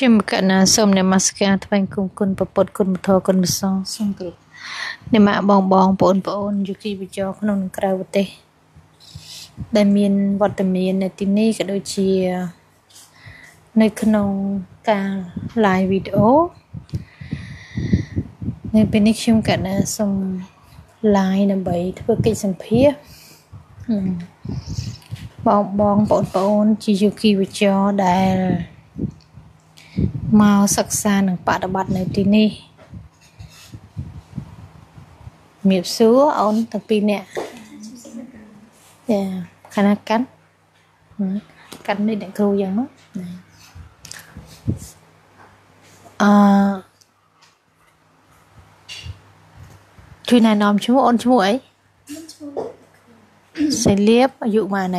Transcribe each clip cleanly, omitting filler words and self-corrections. ในขนมการไลฟ์วิดีโอในเป็นนิคมกันนะสมไลน์นำไปเพื่อกิจสัมผัสบ่องบ่องปนปนจีจุกีวิจารได้ มาสักษาหนังปะตะบัดในที่นี่เนี่ยคณะกันกันได้แต่ครูยังมั้ยใช่เลียบอายุมาไหน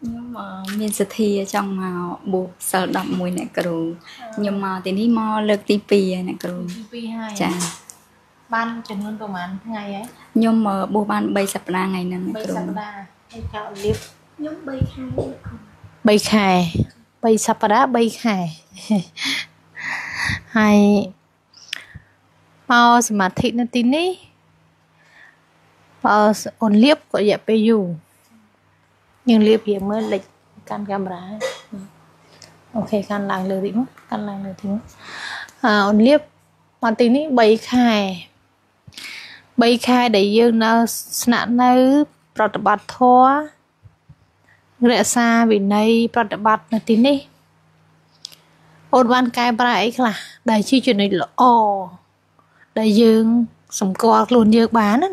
nhưng mà miền sơ thi trong màu buộc sờ đậm mùi này cừu nhưng mà thì ní mo lực tivi này cừu chả ban chừng hơn bao màn ngày ấy nhưng mà buộc ban bay sập ra ngày nè cừu bay khai bay sập ra bay khai hay bao mà thịt nó tí ní bao ổn liếp của dẹp bây giờ nhưng liệp gì mới lịch can camera ok can làng lừa tính can làng lừa tính ổn liệp mà tính ấy bay khai để dương nó nạn nơi bật bát thoa rẽ xa vì này bật bát là tính ấy ổn ban cái bà ấy là đại chi chuyện này là o đại dương sầm co luôn dương bán đó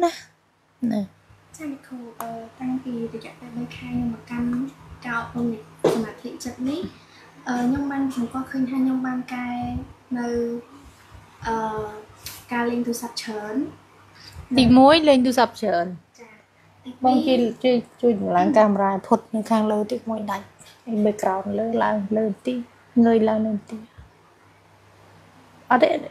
nè ตั้งแต่ที่จะได้ นางบาน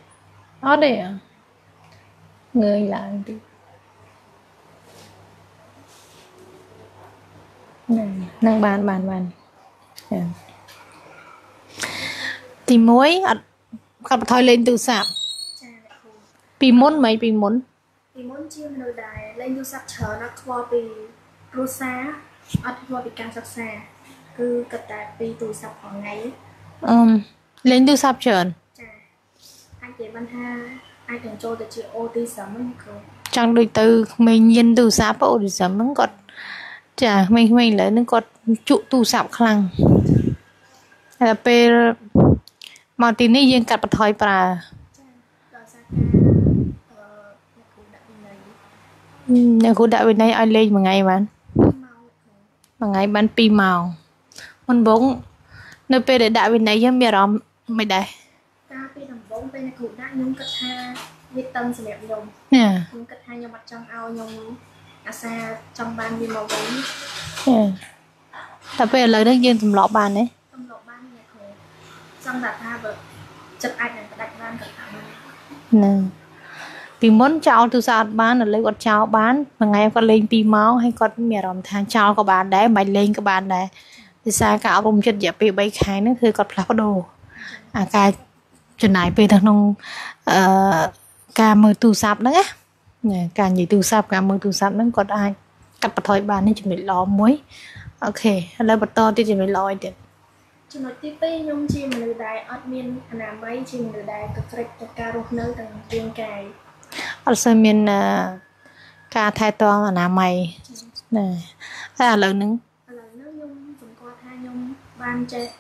thì muối cặp thôi lên từ sạp vì muốn mấy vì muốn chiêu nơi đài lên từ sạp chở nó qua vì rosa ở qua vì càng sạp xa cứ cặp tại vì từ sạp khoảng ngày lên từ sạp chở anh chị ban ha ai cần cho thì chị ô đi sớm chẳng được từ mình nhìn từ sạp ô đi sớm nó còn chà mình lấy nó có trụ tu sạp khăn là pe màu tím này riêng cặp thoi bà nhà cụ đại bên này ai lên mà ngày bán pi màu con bốn nơi pe để đại bên này giống bia rồng mày đây asa trong ban đi màu vàng. Tại bây giờ lời đương nhiên thầm lọ ban đấy. Thầm lọ ban này khổ. Trong đặt tha vợ chụp ảnh này đặt ban cả thằng này. Nè. Vì muốn chào từ sao bán là lấy con chào bán mà ngày con lên pi máu hay con mẹ rồng thang chào các bạn đấy mày lên các bạn đấy thì xa cả ông chân dẹp bị bay khai nó hơi còn lắp đồ. À cái chuyện này về thằng nông ca mơ tu sạp đó á. Nè, cả nhị tu sạp cả mưa tu sạp nó còn ai cắt bật thỏi bàn nên chuẩn bị lò muối ok lấy bật to thì chuẩn bị lòi tiền chuẩn bị tiếp đi nhung chi mà lừa đài admin anh làm mấy chi mà lừa đài cắt rệt cắt cà rốt nấu từng viên cài admin miền cà thay toang anh làm mày nè là lời nữa nhung chúng con thay nhung ban chế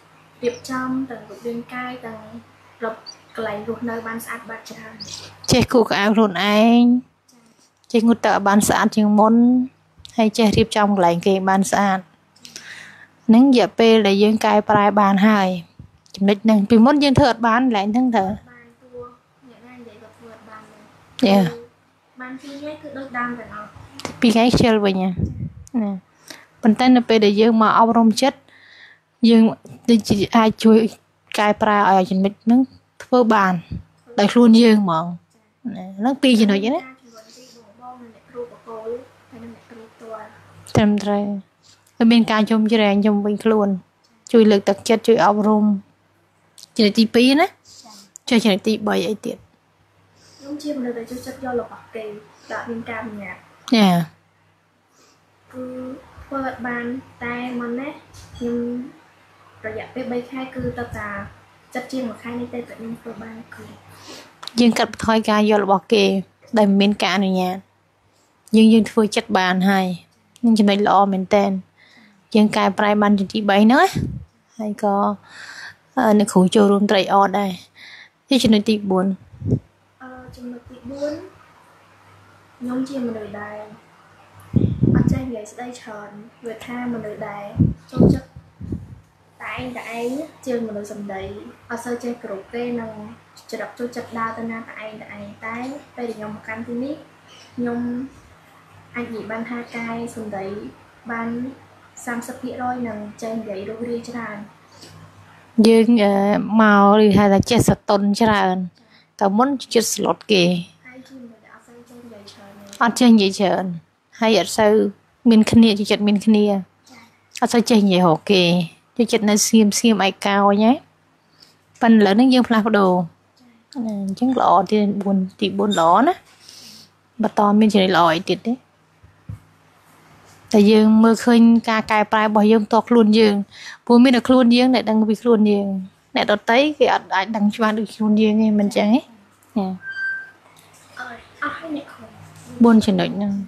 tiệp trong từng một viên cài từng lộc lạnh rốt nấu ban sát bát trà chế củ cải rốt anh chế ngút tợ ban sạn chừng môn hay chế riêng trong lành kề ban sạn nắng dẹp pe là dương cài prai ban hai Chấm nâng bị mốt dân thượt bán lại thằng thở. Dạ. Bán phi cái cứ đốt đam rồi nó. Phi cái Excel vậy nha. Nè. Bên tay nó về để dương mà ông rong chết. Dương đi chỉ ai chui cài pra ở trên mít nó phơ bàn. Đại luôn dương mà. Nè, nó phi gì nữa vậy đấy. Trầm trề. Ở bên cạnh chung chơi đàn chung bên luôn. Chui lực tật chết chui ông rong. Chỉ là tí pí nữa. Chơi chỉ là tí bời ấy tiệt. Chúng chia mình về cho chất do lộc bạc kỳ đọa viên cam nhạc. Dạ. Cứ vợt bàn tay mình đấy nhưng rồi dạ biết bay khai cứ tập tà chất chia một khai nên tay tự nhiên vợt bàn cứ. Nhưng cật thôi ca do lộc bạc kỳ đầy miền cả rồi nha. Nhưng thôi chất bàn hay nhưng chỉ mình lo mình tên. Nhưng cài prai bàn chỉ bay nữa hay có nước khử trừ run tẩy ọt đây. Thế cho nên tí buồn. Chúng tôi muốn nhóm chia một đời đài mặt trên người sẽ đây tròn người tha một đời đài trong chất tại anh chia một đời dòng đấy ở sơ chơi cổ kê nằm chờ đọc cho chất đa tên tại anh tái đây để nhóm một căn tin nít nhóm anh bị ban hai cai dòng đấy ban sam sắp nghĩa rồi nằm trên giấy đôi đi cho đàn nhưng màu thì hay là che sạch tôn cho đàn tao muốn chết slot kì ăn chơi gì chơi hay ở sau mình khinh nhẹ cho chết mình khinh nhẹ ăn sao chơi gì hổ kì cho chết này xiêm ai cao nhé phần lớn những dương phao đồ trứng lọ thì buồn thì buồn lọ nữa bà to mình chỉ lòi tiệt đấy tại dương mưa khơi ca cài prai bỏ dương to luôn dương bố mình được luôn dương lại đang bị luôn dương nè đợt tới cái ảnh đăng cho được luôn riêng em mình chẳng ấy buôn chuyển đổi năng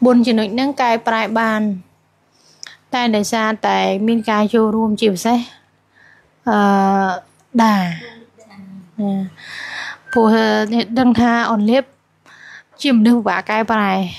buôn chuyển đổi năng cài prai bàn tay để ra tại miền cài cho room chịu xe đà phù đăng tha on lép chìm đương vả cài prai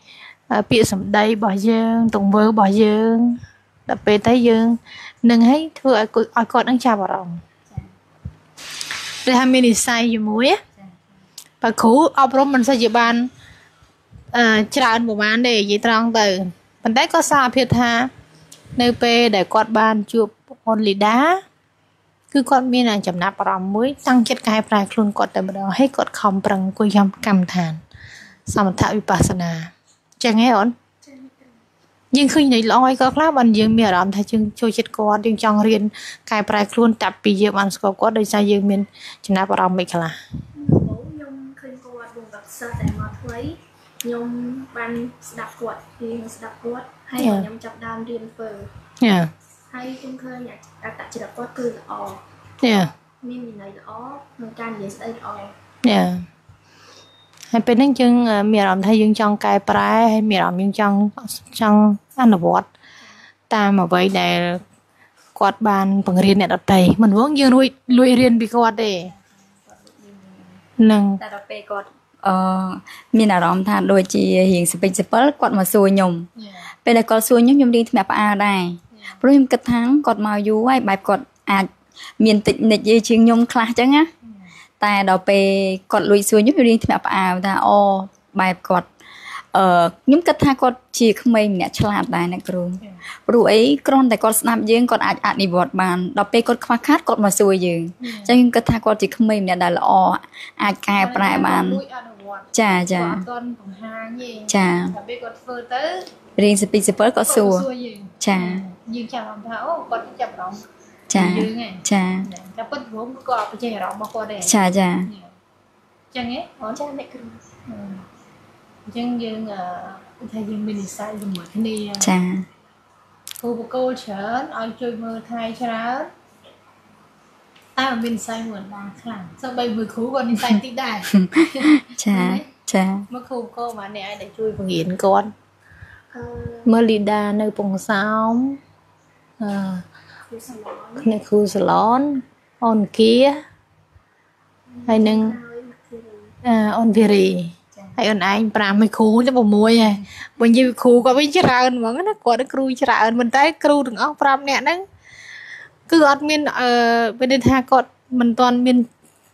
bị sầm đầy bỏ dương tổng vớ bỏ dương đập về tay dương nâng hết thưa ai con đang cha vào đâu để ham mình sai nhiều muối và khử áo rộng mình sẽ dự bàn tràn bộ bàn để dễ tròn từ mình thấy có sao thiệt ha nơi pe để quạt bàn chụp con lì đá cứ con mi là chậm nạp vào muối tăng chất cay phải luôn quạt từ đó hết quạt không bằng cô dâm cầm thàn sau mình thạo vipassana chẳng nghe ổn nhưng khi này loi có lá bàn dương mi ở đó thay chương chơi chết co chương trong riêng cài phải luôn tập bị dương ăn sầu có đây sai dương mình chừng nào vào mình là nhung khi co buồn gặp sơ tại ngõ thấy nhung ban đập quật riêng đập quật hay nhung chập đam riêng phở hay chung khơi nhạc đặt tại chập quật cứ lọ miếng gì này lọ mình can gì đây lọ hay bên những chương miền làm thay dương trong cài prai hay miền làm dương trong ăn bột ta mà vậy để quạt bàn bằng riêng này đặt tay mình muốn dương lui riêng bị quạt để nâng ta đặt tay quạt miền làm thay đôi chị hiện special quạt mà xuôi nhung bên này quạt xuôi nhung đi thì mẹ bà đây rồi em cất tháng quạt màu dú ai bài quạt miền tịnh này dây chiên nhung khá chứ nhá ta đào pe còn lùi xuôi nhúc đi thì mẹ bà ta o bài còn những cái thang còn chỉ không may mẹ cho làm bài này rồi rồi ấy con tại con làm riêng con ăn đi bọt bàn đào pe con khóa khát con mà xuôi dừng cho những cái thang còn chỉ không may mẹ đã là o ăn cài bài bàn chà riêng special có xuôi chà chà chà chà chà chẳng ấy ở cha mẹ cứ chẳng dương thay dương mình sai dùng một cái này chà cô chơi mưa thay cho đó แต่มันเป็นไซเหมือนบางครั้งสมัยมือคูก่อนไซติดได้ใช่ใช่เมื่อคูก็มาเนี่ยได้ช่วยผงเห็นก่อนเมื่อลีดาในปงสาวในคูสลอนออนเกียไอ้หนึ่งออนพิรีไอ้ออนไอ้ปรามไม่คูจะบ่มวยไงบางทีคูก็ไม่เจริญเหมือนกันนะก่อนได้ครูเจริญมันได้ครูถึงเอาปรามเนี่ยนั่งคืออดมินเป็นเดินทางก็มันตอนมิน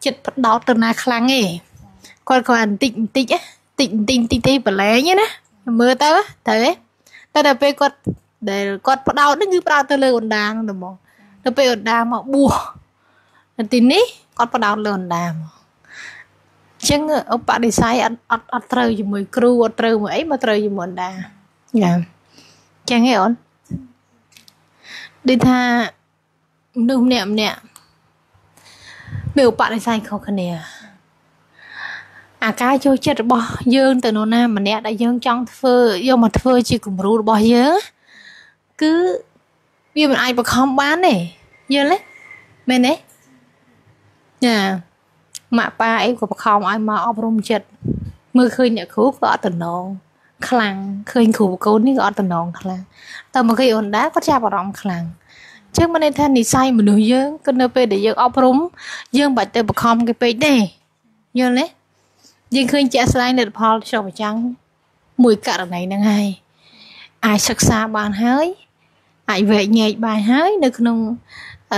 จิตพัดดาวตนาคลังไงก่อนก่อนติ่งติ่งติ่งติ่งติ่งติ่งแบบไรเงี้ยนะเมื่อเต้าเต้าแต่ไปก็เดี๋ยวก็พัดดาวนั่นคือพัดดาวเต้าเลยอดดามเดี๋ยวมองเดี๋ยวไปอดดามมาบัวทีนี้ก็พัดดาวเลยอดดามเช่นเอาปะดีไซน์อัดเตยอยู่เหมือนครูอัดเตยเหมือนไอ้มาเตยอยู่เหมือนดาอย่างเช่นไงอ่อนเดินทางนุ่มเนี่ยเนี่ยเบลปะในไซเขาคะแนนอาการโจเจ็ดบ่เยื่อแต่โนน่ามันเนี่ยได้เยื่อจ้องเฟอโยมันเฟอจีกลุ่มรู้บ่เยอะcứ มีมันไอ้ประคองบ้านเนี่ยเยอะเลยแม่เนี่ยเนี่ยมาป้าไอ้กับประคองไอ้มาอบรมเจ็ดเมื่อคืนเนี่ยคู่ก็อัตโนคลังคืนคู่กูนี่ก็อัตโนคลังแต่เมื่อคืนอ่อนได้ก็จะประรองคลังเช่นมันในแทนนิสัยมันดูเยอะก็เนไปเดี๋ยวเยอะเอาพรุ่มเยอะบัดเตอร์บคอมกันไปได้เยอะเลยยิ่งเคยเจอสไลด์เด็ดพอชอบจังมวยกะไหนนั่งไงไอ้ศึกษาบานเฮ้ยไอ้เวทเงยบานเฮ้ยนึกนง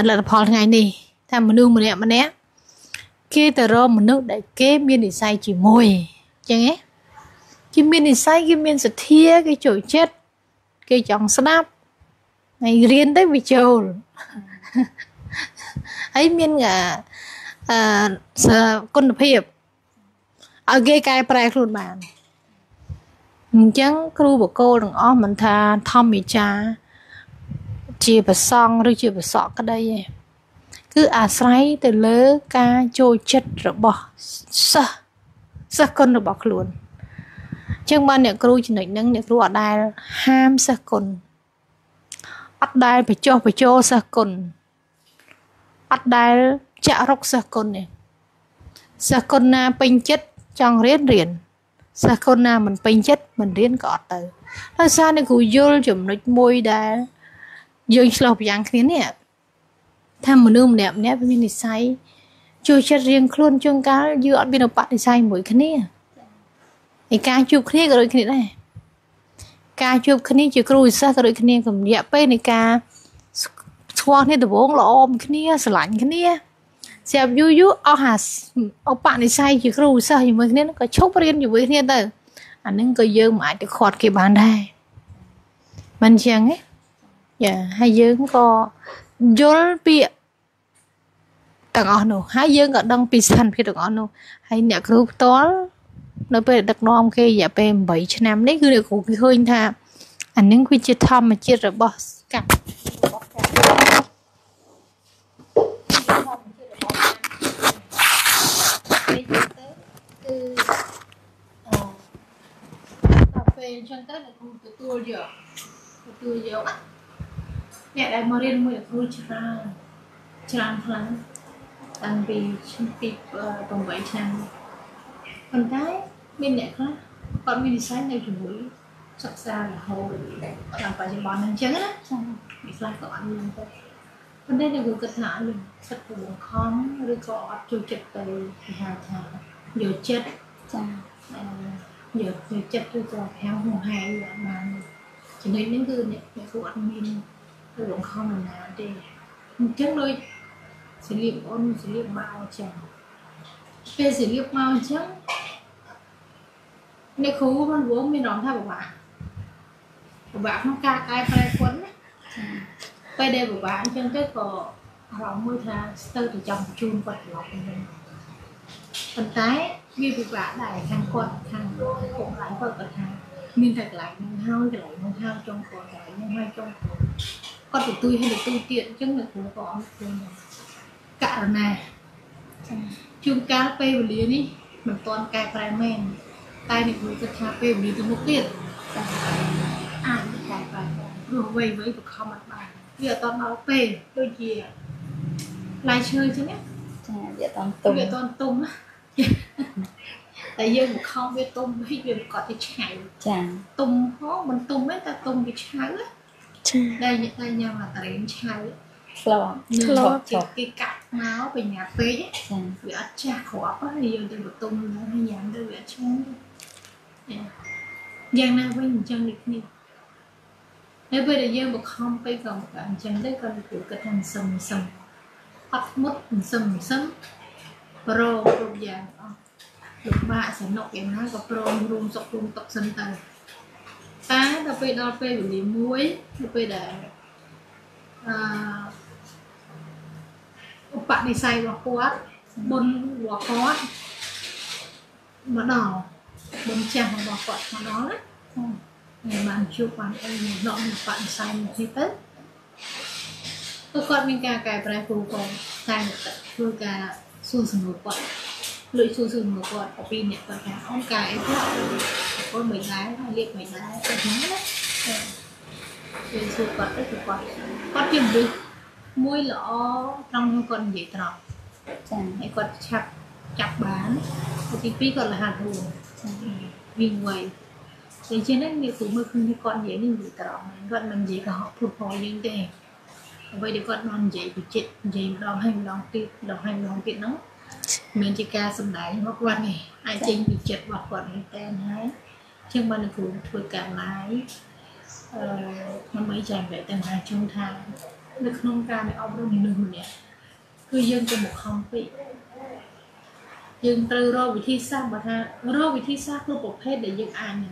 เด็ดพอไงนี่ถ้ามันดูมันเนี้ยกี้แต่รอมันนึกได้เก็บมีนิสัยจีมวยจังเงี้ยกินมีนิสัยกินมีสัตย์เทียกินโจยเช็ดกินจังสนับไอเรียนได้ไปโจลไอเมียนกะคนเพียบเอาเกย์กายแปลครูบาลจังครูบอกโก้หลงอ้อมันทาทอมมิจ้าจีบซองหรือจีบสอกก็ได้คืออาศัยแต่เลิกการโจจัดระบอบสักคนระบอบล้วนจังบ้านเนี่ยครูจีหนึ่งนั่งเนี่ยครูอดได้ห้ามสักคนอัดได้ไปโจสักคนอัดได้จะรกสักคนเนี่ยสักคนน่ะเป็นเจ็ดจังเรียนสักคนน่ะมันเป็นเจ็ดมันเรียนก็อัดเตอแล้วซาเนี่ยกูโยนจุ่มนิดมวยได้โยนเราไปยังนี้เนี่ยถ้ามันนุ่มเนี่ยเนี่ยเป็นนิสัยโจจะเรียนคล้วนจงการยืดอัดเป็นอุปนิสัยเหมือนกันเนี่ยไอการจูบเครียดอะไรกันได้การจูบคนนี้จะกรุยซะกรุยคนนี้กับเยอะไปในการชวนให้ตัววงหลอมคนนี้สลันคนนี้เสียบยุเอาหาเอาปะในไซจะกรุยซะอยู่เมื่อนี้ก็ชกเรียนอยู่เมื่อนี้เตออันนั้นก็เยอะมาจะขอดกี่บานได้มันเชียงไงอย่าให้เยอะก็ย้อนเปียต่างอ่อนหนูให้เยอะก็ดังปีสันพี่ต่างอ่อนหนูให้เนี่ยกรุยต้อนเราไปดักน้องเคยอย่าไปบ่อยชนะนี่คือเด็กของพี่เคยท่าอันนั้นคือจะทำมาเจ็ดระบอบกันต่อไปฉันก็จะคุยตัวเดียวเนี่ยได้มาเรียนมาจากครูชรามพลังตั้งปีชั้นปีตรงบ่อยชนะคนไทยมินเนี่ยครับก่อนมินดีไซน์ในถุงมือสักซาหรือโฮหลังปัจจุบันนั่นเชื่อนะใช่ดีไซน์ก่อนยังก็คนได้ในกลุ่มกระถางหนึ่งสัตว์ตัวค้องหรือก็อัดจุดเจ็ดไปหาทางเยอะเจ็ดจ้าเยอะเจ็ดด้วยก็แพ้หัวหายอยู่ประมาณจนในนั้นคือเนี่ยในกลุ่มอัดมินตัวค้องมันหนาเด็กเชื่อเลยสิริอ้นสิริบ่าวจ้าเป็นสิริบ่าวจ้าในครูมันวงมีน้องท่าบอกว่าน้องกากายไปคนไปเดบอกว่าฉันก็ขอร้องมือท่าเตอร์ถูกจับจูนกดหลอกคนนั้นคนท้ายมีบอกว่าได้ทางกดทางกดหลายกดทางมีแต่หลายมันห้าวจะหลายมันห้าวจงกดหลายมันห้าวจงกดก็ถูกตุ้ยให้ถูกตุ้ยเตี้ยจังเลยครูก็เอาคนกะระนาจูนกาไปแบบนี้เหมือนตอนกายไปแม่ตายในกลุ่มกระทาเป็นมีตัวมุกเตี้ยอ่านกายไปดูไว้กับคำอธิบายเรื่องตอนเราเป็นตัวเยี่ย lai chơi chứ nhé. Dạ toàn tung á. Tại vì mình không biết tung thì mình có thể chạy. Dạ. Tung hó mình tung ấy ta tung cái cháu á. Dạ. Đây như ta nhau là ta đến cháu á. Lọ. Lọ chọc cái cặp máu về nhà phê ấy. Dạ. Vì ớt cha khó quá thì giờ mình tung là hay nhắn tôi bị ớt cháu. Dạ. Giang nào với mình chân được nhiều. Nếu bây giờ dân một không phải còn một bạn chân đấy còn được cái thằng sầm sầm hấp mút sầm sấm pro pro già lục bạ sẽ nộp em nói có pro luôn sọc luôn tộc sân tờ tá đập về đo về để muối đập về để bạn đi say vào khóa bồn vào khóa mà đỏ bồn chàng vào quạt mà đó đấy. Ngày bạn chưa quan em nọ một bạn sai một thế tết tôi còn mình cả cái bài phù còn sai một tận tôi cả xuôi sừng một quạt lưỡi xuôi sừng một quạt có pin nhận toàn cả ông cả em con mấy gái hay liệt mấy gái cái thứ đấy về xuôi quạt rất là quạt có tiền đi muối lọ trong con dễ tròn hãy còn chặt chặt bán thì pi còn là hạt buồn vì ngoài thế trên đấy người phụ nữ không thì con dễ nên bị tỏ con mình dễ cả họ phục hồi những cái vậy để con non dễ bị chết dễ đòn hành đòn tiệt nó mình chỉ ca sầm đại mất quan này ai trên bị chết hoặc còn tên hái chứ mà người phụ nữ thôi cả lái nó mấy chàng vậy tàng hàng trong thang được không ca mẹ ông đâu mình đừng nè cứ dân cho một không bị dân từ rồi bị thi sang mà tha rồi bị thi sang luôn một hết để dân ai này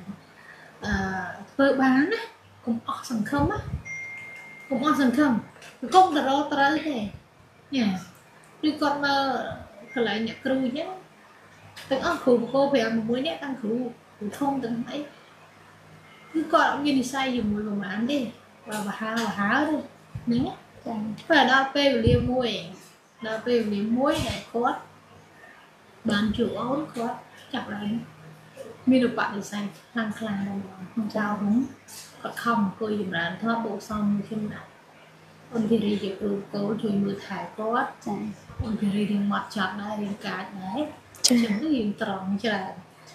phơi bán á cũng ọt sần không á cũng ọt sần không công tờ ro tờ thế nè đi con mà cái lại nhặt cừu nhá từng ăn cừu của cô về một muối nhá ăn cừu cũng không từng ấy cứ còn như đi say dùng muối mà ăn đi và há đi nè phải đa phê và liêu muối này cốt bàn chịu ốm cốt chặt lại mình được bạn được xanh năng khang đồng không sao đúng còn không cô dùng là thoa bộ xong thêm lại con thì đi được cố rồi mưa thải có con thì đi đường mặt chặt đây đường cá đấy chẳng có gì tròn chứ là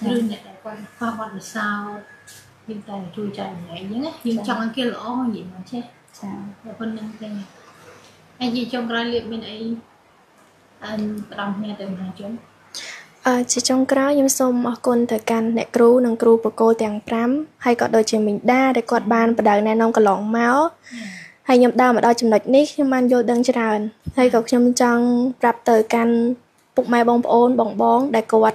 riêng này còn pha hoạt là sao riêng tay chui trái đường này nhé riêng trong cái kia lỗ gì mà chết là phân nhân tay anh gì trong cái liệt bên ấy anh đồng nghe từ hàng chúng chỉ trong đó em xong ở con thời gian để cứu nàng cứu của cô tiền lắm hay có đôi chuyện mình đa để quạt bàn và đời này nông có lỏng máu hay nhầm đau mà đau chừng đợt nít nhưng man vô đơn cho đàn hay có chăm chăng rạp thời gian bụng mai bong ôn bong bóng để quạt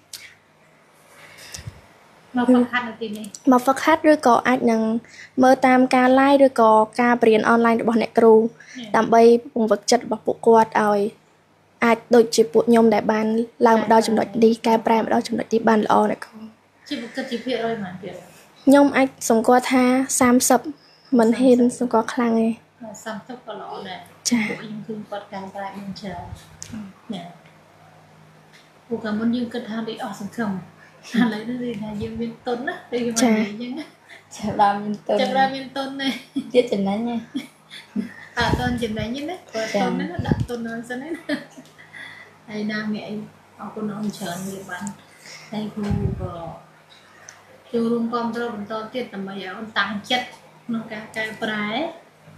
phật hát rồi có ạch nàng mơ tam ca lai rồi có ca biển online để bọn nẹ cừu tạm bay vùng vật chất bọc bộ quạt rồi ạch đột chỉ bộ nhóm để bàn làm đo chùm đột đi ca bè đo chùm đột đi bàn lo này không chỉ một cái chỉ việc thôi mà nhóm ạch sống qua tha sam sập mình hiền xong có khăn này xong thấp có lọ này của dân cư quạt càng lại mình chờ nè cô cảm ơn dân cư tham đi ở sân khẩm lấy nó gì là dân viên tuấn á đi mà gì dân á Chạp ra miên tôn này. Chết chừng đấy nha. À tôn chừng đấy như đấy. Còn tôn đấy nó đặt tôn hơn sao đấy. Thầy nam mẹ ông con ông chờ người bạn. Thầy khu có chú rung con tôi bọn tôi tiết tầm bây giờ ông tăng chất. Nó cái trái.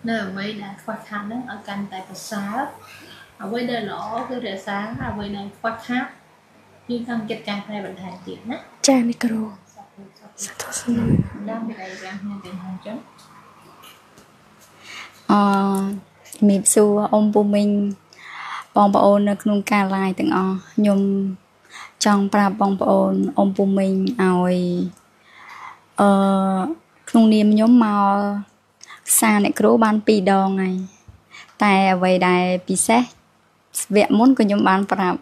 Nơi ở mấy là khoa khăn đó. Ở cạnh tại Phật Sá. Ở với đời lỗ cứ rửa sáng. Ở với này khoa khăn. Nhưng không kết càng phải bận hàng tiệm á. Chà micro. Mịp xua ông bố mình bóng bà ôn ở nông ca lại từng ọ nhưng trong bà bóng bà ôn ông bố mình ôi nông niềm nhóm màu xa nãy cổ bán bì đo ngay tại vậy đại bì xét vẹn muốn của nhóm bán bà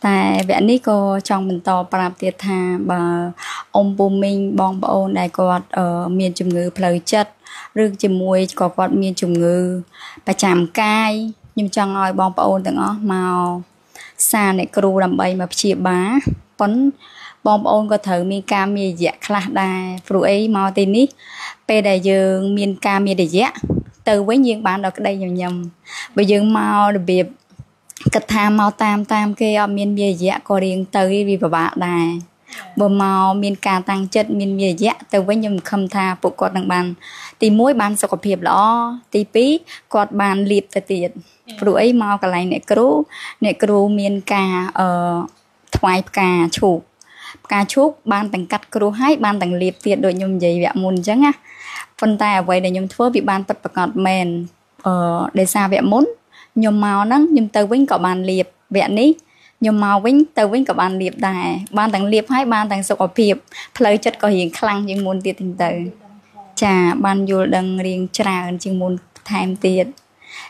tại vẽ ní cô trong mình to bà tiệt thà bà ông bố mình bong bà ôn đại quạt ở miền chủng ngư lời chất rực chìm muối có quạt miền chủng ngư bà chạm cay nhưng chẳng ngồi bong bà ôn từng ó màu xa này cô làm bầy mà chìa bá bóng bong bà ôn có thử miền ca miền dẹt là đài phụ ấy màu tên ní bê đại dương miền ca miền để dẹt từ với nhiên bạn đó cái đây nhầm bây giờ màu được biệt cất tham màu tam kia miền bia dẹt có điện tới vì bà bạn đài bờ màu miền cà tăng chất miền bia dẹt từ với nhầm khâm tha phụ quạt đằng bàn thì mỗi bàn sau có hiệp đó thì pí quạt bàn liệp tại tiệt phụ ấy màu cái này nẹt cru miền cà thoải cà chụp bàn tầng cắt cru hái bàn tầng liệp tiệt đội nhầm dày vẽ mồn chứ nhá phần tài ở vậy để nhầm thua bị bàn bật bạc ngọt mền để xa vẽ mốn nhôm màu nắng nhôm tàu vĩnh cọ bàn liệp vẽ ní nhôm màu vĩnh tàu vĩnh cọ bàn liệp đài bàn tàng liệp hay bàn tàng sọc ở liệp lời chất có hiện khăng nhưng muốn tiệt tình tử chả bàn dù đằng riêng trà hơn chừng muốn thèm tiệt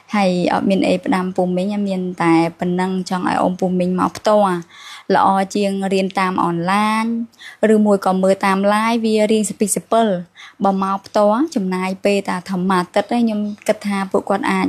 hay ở miền ấy đam bùm mấy nhà miền tại phần năng trong ai ôm bùm mình mọc to à lọ chiêng riêng tam online rồi mùi có mưa tam lai via riêng speaker bờ mọc to chấm nai pe ta thầm mà tất đấy nhôm cật hà bộ quan ảnh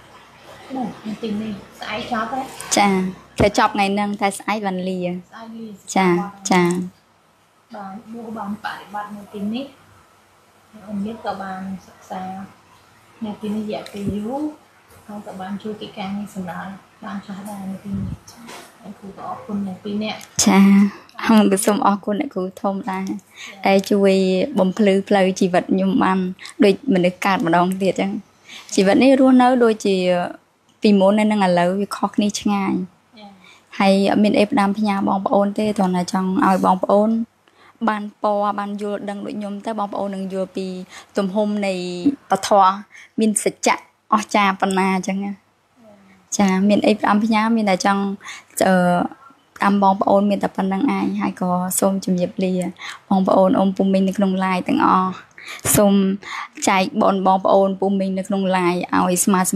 thế chọc ngày nâng ta sẽ bàn lì chà chà mua bàn phải bắt một tin nít ông biết cả bàn sắp xa nè tin dạy cái yếu không cả bàn chui cái càng xong đó bàn xóa đài một tin nít anh cũng có con này tin nè chà không được xong óc con lại cứ thông ra đây chui bấm plei chỉ vật nhưng mà đôi mình được cạt mà đong tiệt chứ chỉ vật này luôn nấu đôi chỉ vì muốn nên là lâu vì khó khăn chứ ngay hay miền ép đam phe nhà bong bồn thế toàn là trong ao bong bồn bàn po bàn dừa đằng đội nhôm tới bong bồn đằng dừa pì tụm hôm này bà thọ miền sạch chạ o cha pan na chẳng nghe cha miền ép đam phe nhà miền là trong đam bong bồn miền tập pan đằng ai hay có xôm chùm dẹp lìa bong bồn ôm bùm mình được nông lai từng o xôm chạy bọn bong bồn bùm mình được nông lai ao smart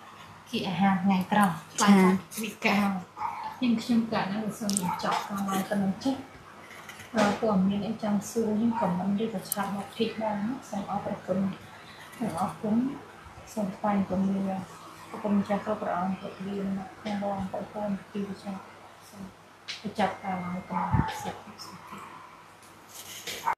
khi hàng ngày trồng và bị cao nhưng trong cả nó là mình chọn con này con mình thích rồi còn những em trang su nhưng còn mình đi vào chọn một thịt ba xong áo phải cứng áo cứng xong tay của mình là không cho các bạn được đi mà không lo phải con đi vào chọn chặt vào cái